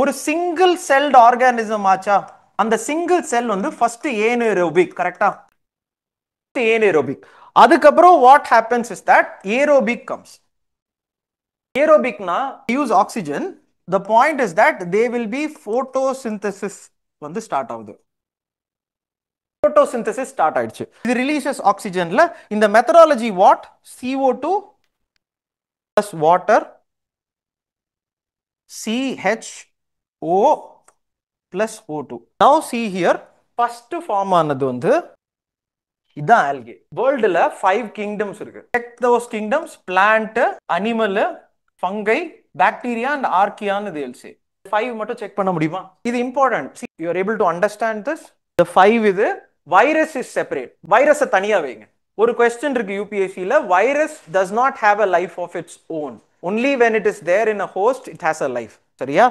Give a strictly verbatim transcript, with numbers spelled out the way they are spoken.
ஒரு single celled organism ஆச்சா, அந்த சிங்கிள் செல் வந்து ஃபர்ஸ்ட் ஏனேரோபிக், கரெக்ட்டா ஏனேரோபிக். அதுக்கப்புறம் what happens is that aerobic comes. ஏரோபிக்னா use oxygen. The point is that they will be photosynthesis வந்து ஸ்டார்ட் ஆகுது. போட்டோசிந்தசிஸ் ஸ்டார்ட் ஆயிடுச்சு. இது ரிலீசஸ் ஆக்சிஜன்ல. இந்த methodology what C O two plus water C H O plus O two. Now see here first form ஆனது வந்து இதான் algae. Worldல five kingdoms இருக்கு. Check those kingdoms: plant, animal, fungi, bacteria and archaea னு they'll say. five மட்டும் check பண்ண முடியுமா? இது important. See, you are able to understand this. The five இது virus is separate. வைரஸை தனியா வைங்க. ஒரு question இருக்கு U P S Cல, virus does not have a life of its own. Only when it is there in a host it has a life. சரியா?